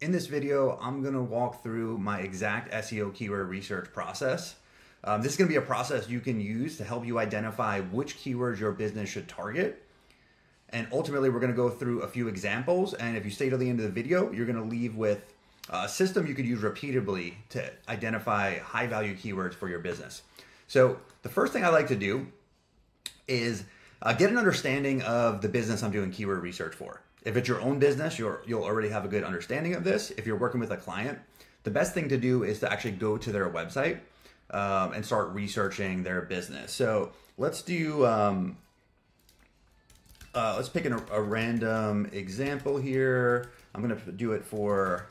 In this video, I'm gonna walk through my exact SEO keyword research process. This is gonna be a process you can use to help you identify which keywords your business should target. And ultimately, we're gonna go through a few examples. And if you stay till the end of the video, you're gonna leave with a system you could use repeatedly to identify high value keywords for your business. So the first thing I like to do is get an understanding of the business I'm doing keyword research for. If it's your own business, you'll already have a good understanding of this. If you're working with a client, the best thing to do is to actually go to their website and start researching their business. So let's do, let's pick a random example here. I'm gonna do it for,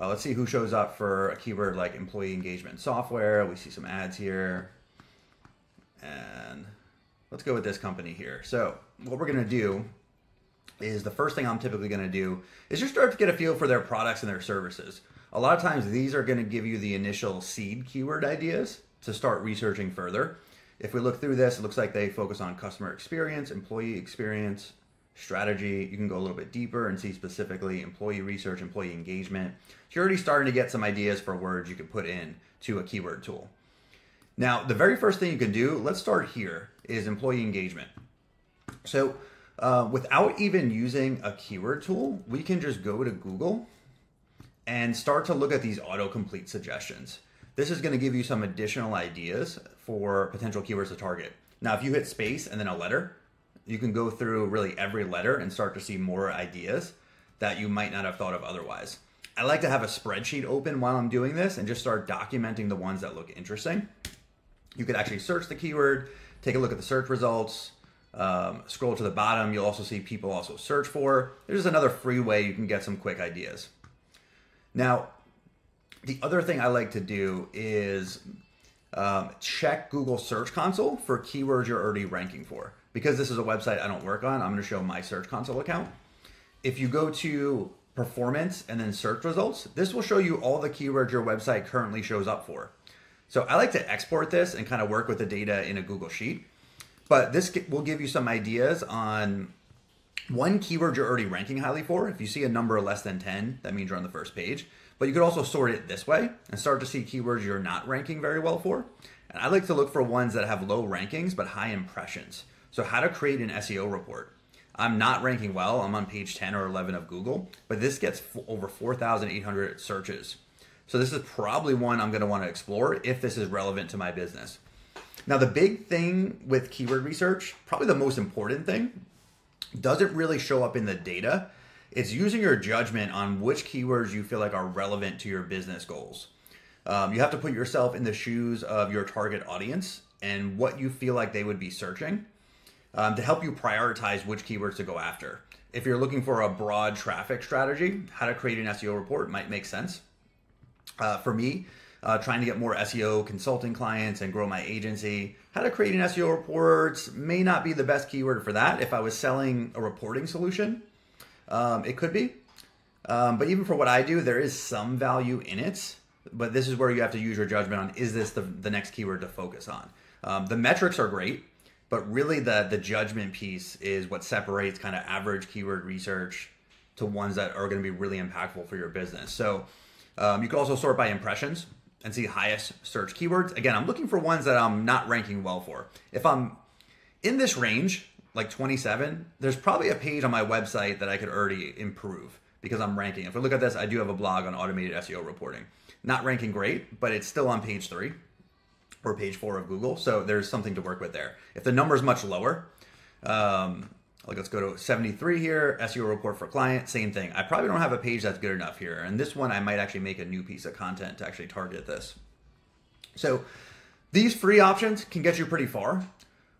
let's see who shows up for a keyword like employee engagement software. We see some ads here. And let's go with this company here. So what we're gonna do is the first thing I'm typically gonna do is just start to get a feel for their products and their services. A lot of times these are gonna give you the initial seed keyword ideas to start researching further. If we look through this, it looks like they focus on customer experience, employee experience, strategy. You can go a little bit deeper and see specifically employee research, employee engagement. So you're already starting to get some ideas for words you can put in to a keyword tool. Now, the very first thing you can do, let's start here, is employee engagement. So without even using a keyword tool, we can just go to Google and start to look at these autocomplete suggestions. This is going to give you some additional ideas for potential keywords to target. Now, if you hit space and then a letter, you can go through really every letter and start to see more ideas that you might not have thought of otherwise. I like to have a spreadsheet open while I'm doing this and just start documenting the ones that look interesting. You could actually search the keyword, take a look at the search results, scroll to the bottom. You'll also see people also search for. There's another free way you can get some quick ideas. Now, the other thing I like to do is check Google Search Console for keywords you're already ranking for. Because this is a website I don't work on, I'm gonna show my Search Console account. If you go to performance and then search results, this will show you all the keywords your website currently shows up for. So I like to export this and kind of work with the data in a Google Sheet. But this will give you some ideas on one keyword you're already ranking highly for. If you see a number less than 10, that means you're on the first page. But you could also sort it this way and start to see keywords you're not ranking very well for. And I like to look for ones that have low rankings but high impressions. So how to create an SEO report. I'm not ranking well. I'm on page 10 or 11 of Google, but this gets over 4,800 searches. So this is probably one I'm going to want to explore if this is relevant to my business. Now, the big thing with keyword research, probably the most important thing, doesn't really show up in the data. It's using your judgment on which keywords you feel like are relevant to your business goals. You have to put yourself in the shoes of your target audience and what you feel like they would be searching to help you prioritize which keywords to go after. If you're looking for a broad traffic strategy, how to create an SEO report might make sense. For me, trying to get more SEO consulting clients and grow my agency. How to create an SEO report may not be the best keyword for that. If I was selling a reporting solution, it could be. But even for what I do, there is some value in it. But this is where you have to use your judgment on, is this the next keyword to focus on? The metrics are great, but really the judgment piece is what separates kind of average keyword research to ones that are going to be really impactful for your business. So you can also sort by impressions and see highest search keywords. Again, I'm looking for ones that I'm not ranking well for. If I'm in this range, like 27, there's probably a page on my website that I could already improve because I'm ranking. If we look at this, I do have a blog on automated SEO reporting. Not ranking great, but it's still on page 3 or page 4 of Google. So there's something to work with there. If the number is much lower, like let's go to 73 here, SEO report for client, same thing. I probably don't have a page that's good enough here. And this one, I might actually make a new piece of content to actually target this. So these free options can get you pretty far.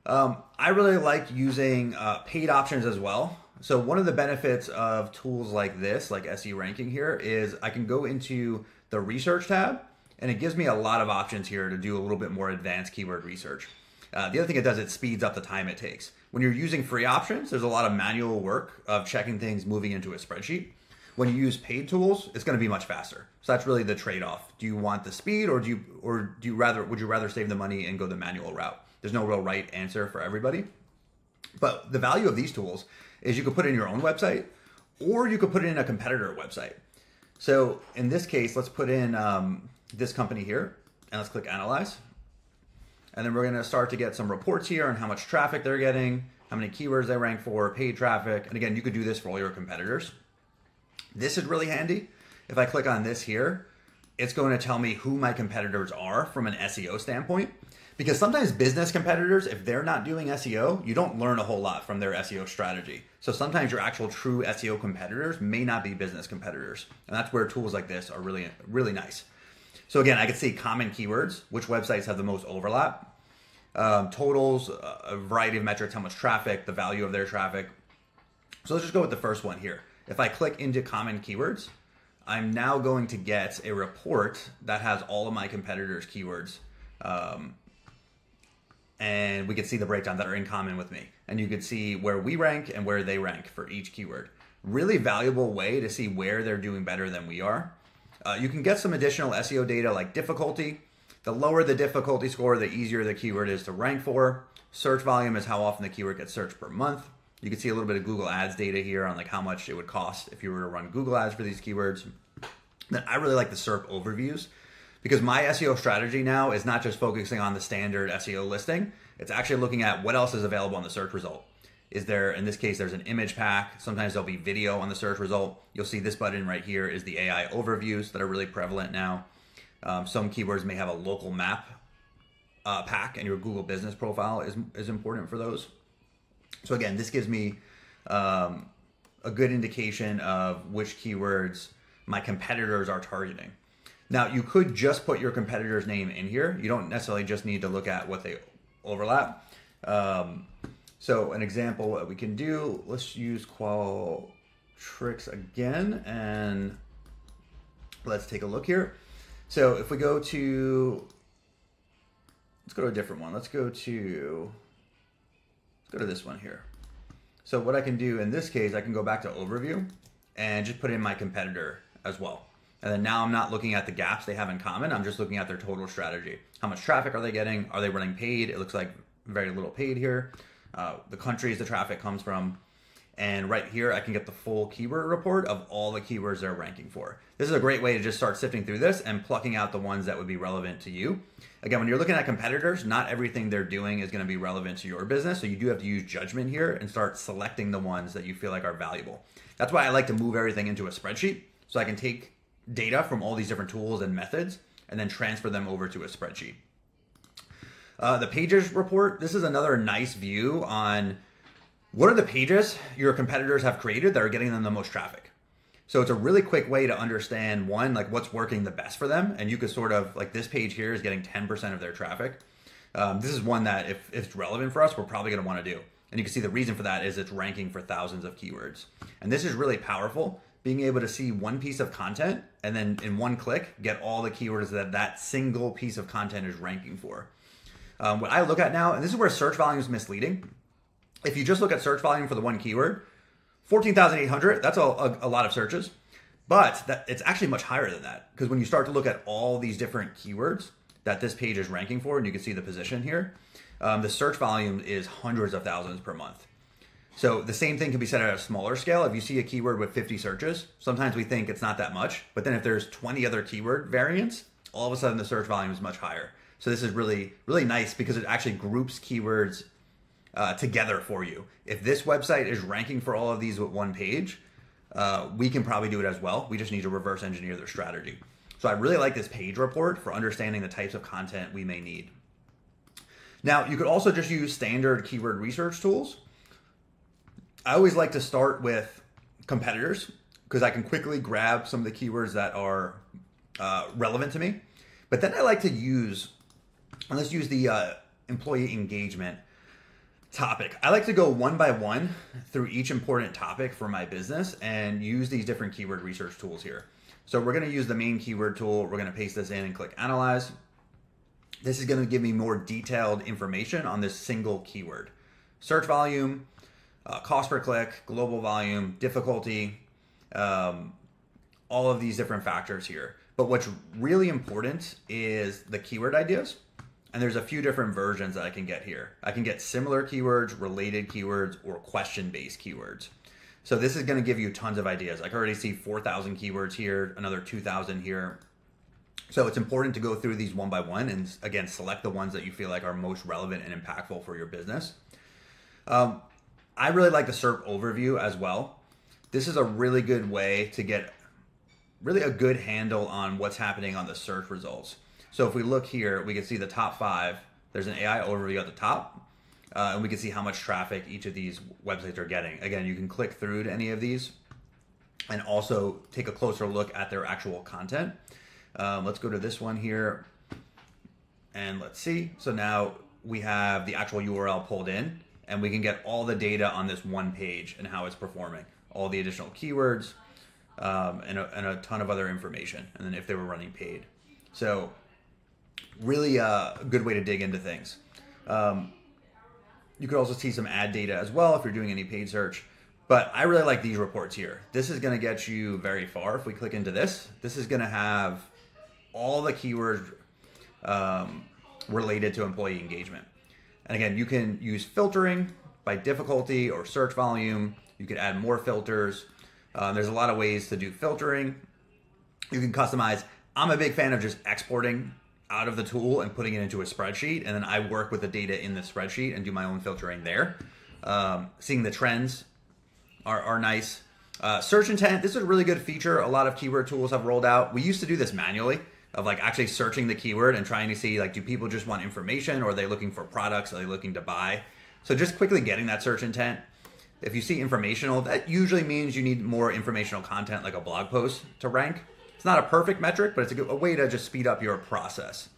I really like using paid options as well. So one of the benefits of tools like this, like SE Ranking here, is I can go into the research tab and it gives me a lot of options here to do a little bit more advanced keyword research. The other thing it does, it speeds up the time it takes. When you're using free options, there's a lot of manual work of checking things, moving into a spreadsheet. When you use paid tools, it's going to be much faster. So that's really the trade-off. Do you want the speed, or would you rather save the money and go the manual route? There's no real right answer for everybody. But the value of these tools is you could put it in your own website, or you could put it in a competitor website. So in this case, let's put in this company here and let's click analyze. And then we're gonna start to get some reports here on how much traffic they're getting, how many keywords they rank for, paid traffic. And again, you could do this for all your competitors. This is really handy. If I click on this here, it's going to tell me who my competitors are from an SEO standpoint, because sometimes business competitors, if they're not doing SEO, you don't learn a whole lot from their SEO strategy. So sometimes your actual true SEO competitors may not be business competitors. And that's where tools like this are really, really nice. So again, I can see common keywords, which websites have the most overlap, totals, a variety of metrics, how much traffic, the value of their traffic. So let's just go with the first one here. If I click into common keywords, I'm now going to get a report that has all of my competitors' keywords. And we can see the breakdown that are in common with me. And you can see where we rank and where they rank for each keyword. Really valuable way to see where they're doing better than we are. You can get some additional SEO data like difficulty. The lower the difficulty score, the easier the keyword is to rank for. Search volume is how often the keyword gets searched per month. You can see a little bit of Google Ads data here on like how much it would cost if you were to run Google Ads for these keywords. Then I really like the SERP overviews, because my SEO strategy now is not just focusing on the standard SEO listing. It's actually looking at what else is available on the search result. Is there, in this case, there's an image pack. Sometimes there'll be video on the search result. You'll see this button right here is the AI overviews that are really prevalent now. Some keywords may have a local map pack, and your Google business profile is important for those. So again, this gives me a good indication of which keywords my competitors are targeting. Now, you could just put your competitor's name in here. You don't necessarily just need to look at what they overlap. So an example what we can do, let's use Qualtrics again, and let's take a look here. So if we go to, let's go to a different one. Let's go to this one here. So what I can do in this case, I can go back to overview and just put in my competitor as well. And then now I'm not looking at the gaps they have in common. I'm just looking at their total strategy. How much traffic are they getting? Are they running paid? It looks like very little paid here. The countries the traffic comes from. And right here, I can get the full keyword report of all the keywords they're ranking for. This is a great way to just start sifting through this and plucking out the ones that would be relevant to you. Again, when you're looking at competitors, not everything they're doing is going to be relevant to your business. So you do have to use judgment here and start selecting the ones that you feel like are valuable. That's why I like to move everything into a spreadsheet, so I can take data from all these different tools and methods and then transfer them over to a spreadsheet. The pages report, this is another nice view on what are the pages your competitors have created that are getting them the most traffic. So it's a really quick way to understand, one, like what's working the best for them. And you could sort of, like this page here is getting 10% of their traffic. This is one that if it's relevant for us, we're probably gonna wanna do. And you can see the reason for that is it's ranking for thousands of keywords. And this is really powerful, being able to see one piece of content and then in one click, get all the keywords that that single piece of content is ranking for. What I look at now, and this is where search volume is misleading. If you just look at search volume for the one keyword, 14,800, that's a lot of searches, but it's actually much higher than that, because when you start to look at all these different keywords that this page is ranking for, and you can see the position here, the search volume is hundreds of thousands per month. So the same thing can be said at a smaller scale. If you see a keyword with 50 searches, sometimes we think it's not that much, but then if there's 20 other keyword variants, all of a sudden the search volume is much higher. So this is really, really nice because it actually groups keywords together for you. If this website is ranking for all of these with one page, we can probably do it as well. We just need to reverse engineer their strategy. So I really like this page report for understanding the types of content we may need. Now, you could also just use standard keyword research tools. I always like to start with competitors because I can quickly grab some of the keywords that are relevant to me. But then I like to use, and let's use the employee engagement topic. I like to go one by one through each important topic for my business and use these different keyword research tools here. So we're going to use the main keyword tool. We're going to paste this in and click analyze. This is going to give me more detailed information on this single keyword. Search volume, cost per click, global volume, difficulty, all of these different factors here. But what's really important is the keyword ideas. And there's a few different versions that I can get here. I can get similar keywords, related keywords, or question-based keywords. So this is going to give you tons of ideas. I can already see 4,000 keywords here, another 2,000 here. So it's important to go through these one by one and, again, select the ones that you feel like are most relevant and impactful for your business. I really like the SERP overview as well. This is a really good way to get really a good handle on what's happening on the search results. So if we look here, we can see the top five. There's an AI overview at the top, and we can see how much traffic each of these websites are getting. Again, you can click through to any of these and also take a closer look at their actual content. Let's go to this one here and let's see. So now we have the actual URL pulled in, and we can get all the data on this one page and how it's performing, all the additional keywords, and a ton of other information, and then if they were running paid. So really a good way to dig into things. You could also see some ad data as well if you're doing any paid search. But I really like these reports here. This is going to get you very far. If we click into this, this is going to have all the keywords related to employee engagement. And again, you can use filtering by difficulty or search volume. You could add more filters. There's a lot of ways to do filtering. You can customize. I'm a big fan of just exporting out of the tool and putting it into a spreadsheet. And then I work with the data in the spreadsheet and do my own filtering there. Seeing the trends are nice. Search intent. This is a really good feature. A lot of keyword tools have rolled out. We used to do this manually, of like actually searching the keyword and trying to see, like, do people just want information, or are they looking for products? Are they looking to buy? So just quickly getting that search intent. If you see informational, that usually means you need more informational content like a blog post to rank. It's not a perfect metric, but it's a way to just speed up your process.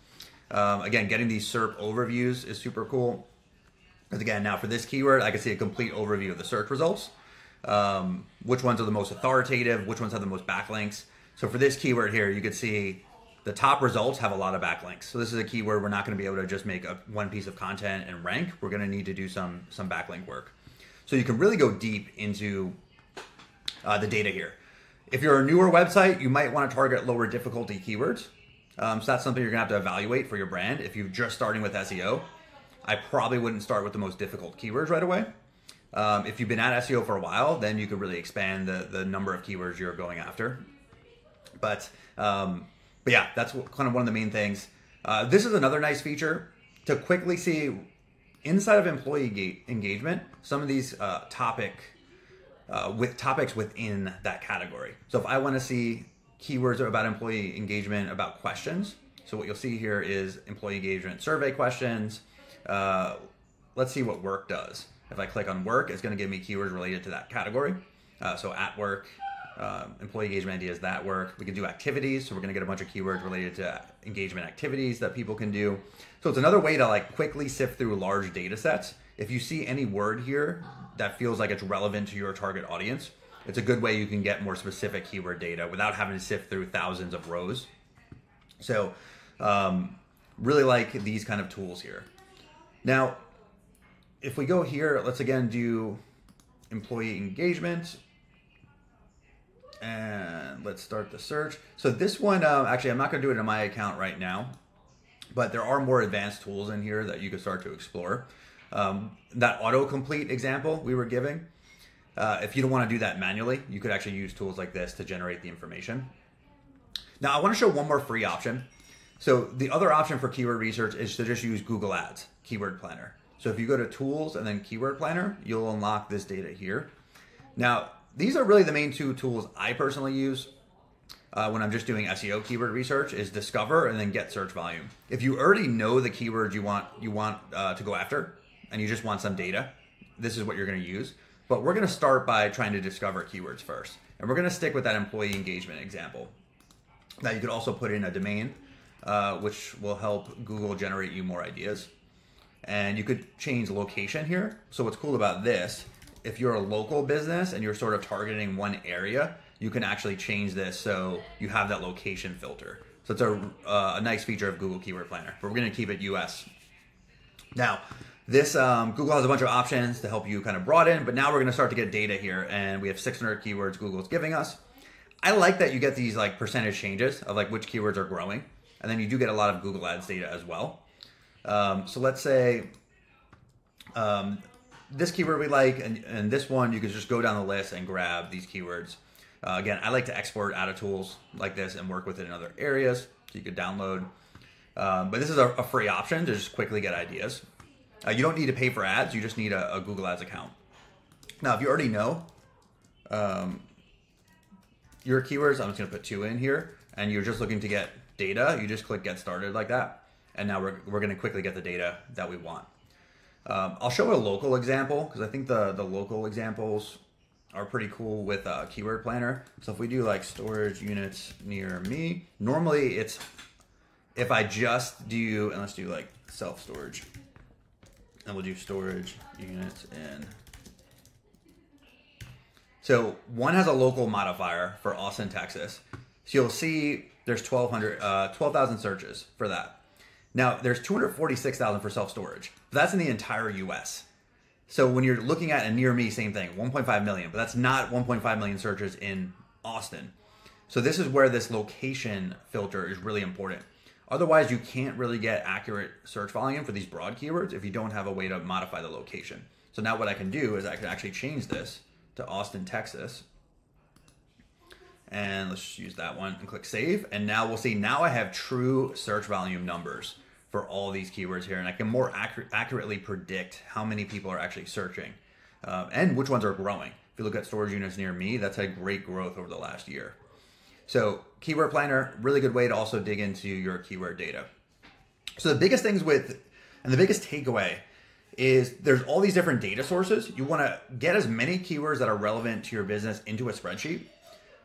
Again, getting these SERP overviews is super cool. Because again, now for this keyword, I can see a complete overview of the search results. Which ones are the most authoritative, which ones have the most backlinks. So for this keyword here, you could see the top results have a lot of backlinks. So this is a keyword we're not going to be able to just make one piece of content and rank. We're going to need to do some backlink work. So you can really go deep into the data here. If you're a newer website, you might want to target lower difficulty keywords. So that's something you're going to have to evaluate for your brand. If you're just starting with SEO, I probably wouldn't start with the most difficult keywords right away. If you've been at SEO for a while, then you could really expand the number of keywords you're going after. But yeah, that's kind of one of the main things. This is another nice feature to quickly see inside of employee engagement, some of these topics within that category. So if I want to see keywords about employee engagement, about questions. So what you'll see here is employee engagement survey questions. Let's see what work does. If I click on work, it's going to give me keywords related to that category. So at work. Employee engagement ideas that work. We can do activities. So we're going to get a bunch of keywords related to engagement activities that people can do. So it's another way to like quickly sift through large data sets. If you see any word here that feels like it's relevant to your target audience, it's a good way you can get more specific keyword data without having to sift through thousands of rows. So really like these kind of tools here. Now, if we go here, let's again do employee engagement. And let's start the search. So this one, actually, I'm not going to do it in my account right now, but there are more advanced tools in here that you can start to explore. That autocomplete example we were giving, if you don't want to do that manually, you could actually use tools like this to generate the information. Now, I want to show one more free option. So the other option for keyword research is to just use Google Ads Keyword Planner. So if you go to Tools and then Keyword Planner, you'll unlock this data here. Now, these are really the main two tools I personally use when I'm just doing SEO keyword research, is Discover and then Get Search Volume. If you already know the keywords you want to go after and you just want some data, this is what you're going to use. But we're going to start by trying to discover keywords first. And we're going to stick with that employee engagement example. Now, you could also put in a domain, which will help Google generate you more ideas. And you could change location here. So what's cool about this, if you're a local business and you're sort of targeting one area, you can actually change this so you have that location filter. So it's a nice feature of Google Keyword Planner, but we're going to keep it US. Now, this Google has a bunch of options to help you kind of broaden, but now we're going to start to get data here, and we have 600 keywords Google's giving us. I like that you get these like percentage changes of like which keywords are growing, and then you do get a lot of Google Ads data as well. So let's say this keyword we like, and this one, you can just go down the list and grab these keywords. Again, I like to export out of tools like this and work with it in other areas, so you could download. But this is a free option to just quickly get ideas. You don't need to pay for ads, you just need a Google Ads account. Now, if you already know your keywords, I'm just gonna put two in here, and you're just looking to get data, you just click get started like that. And now we're gonna quickly get the data that we want. I'll show a local example, because I think the local examples are pretty cool with Keyword Planner. So if we do like storage units near me, normally it's, if I just do, and let's do like self-storage, and we'll do storage units in. So one has a local modifier for Austin, Texas. So you'll see there's 12,000 searches for that. Now there's 246,000 for self-storage. That's in the entire US. So when you're looking at a near me, same thing, 1.5 million, but that's not 1.5 million searches in Austin. So this is where this location filter is really important. Otherwise, you can't really get accurate search volume for these broad keywords if you don't have a way to modify the location. So now what I can do is I can actually change this to Austin, Texas. And let's just use that one and click save. And now we'll see, now I have true search volume numbers for all these keywords here. And I can more accurately predict how many people are actually searching and which ones are growing. If you look at storage units near me, that's had great growth over the last year. So Keyword Planner, really good way to also dig into your keyword data. So the biggest things with, and the biggest takeaway is there's all these different data sources. You wanna get as many keywords that are relevant to your business into a spreadsheet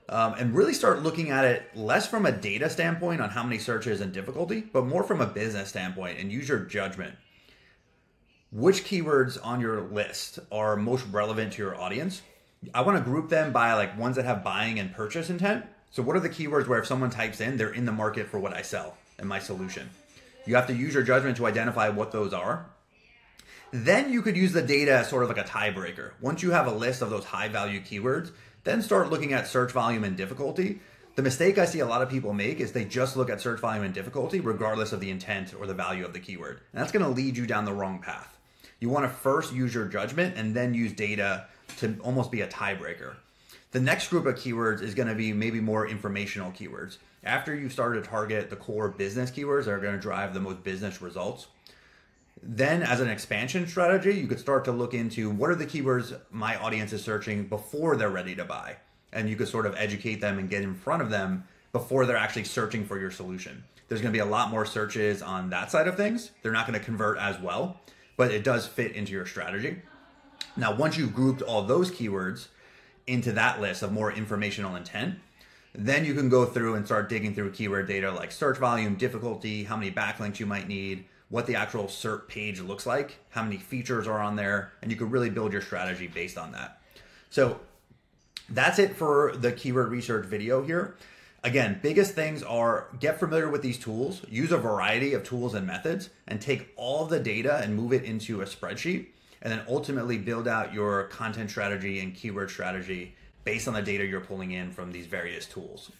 and really start looking at it less from a data standpoint on how many searches and difficulty, but more from a business standpoint, and use your judgment. Which keywords on your list are most relevant to your audience? I wanna group them by like ones that have buying and purchase intent. So what are the keywords where if someone types in, they're in the market for what I sell and my solution? You have to use your judgment to identify what those are. Then you could use the data as sort of like a tiebreaker. Once you have a list of those high value keywords, then start looking at search volume and difficulty. The mistake I see a lot of people make is they just look at search volume and difficulty regardless of the intent or the value of the keyword. And that's gonna lead you down the wrong path. You wanna first use your judgment and then use data to almost be a tiebreaker. The next group of keywords is gonna be maybe more informational keywords. After you've started to target the core business keywords that are gonna drive the most business results, then as an expansion strategy, you could start to look into what are the keywords my audience is searching before they're ready to buy. And you could sort of educate them and get in front of them before they're actually searching for your solution. There's gonna be a lot more searches on that side of things. They're not gonna convert as well, but it does fit into your strategy. Now, once you've grouped all those keywords into that list of more informational intent, then you can go through and start digging through keyword data like search volume, difficulty, how many backlinks you might need, what the actual SERP page looks like, how many features are on there, and you can really build your strategy based on that. So that's it for the keyword research video here. Again, biggest things are get familiar with these tools, use a variety of tools and methods, and take all the data and move it into a spreadsheet, and then ultimately build out your content strategy and keyword strategy based on the data you're pulling in from these various tools.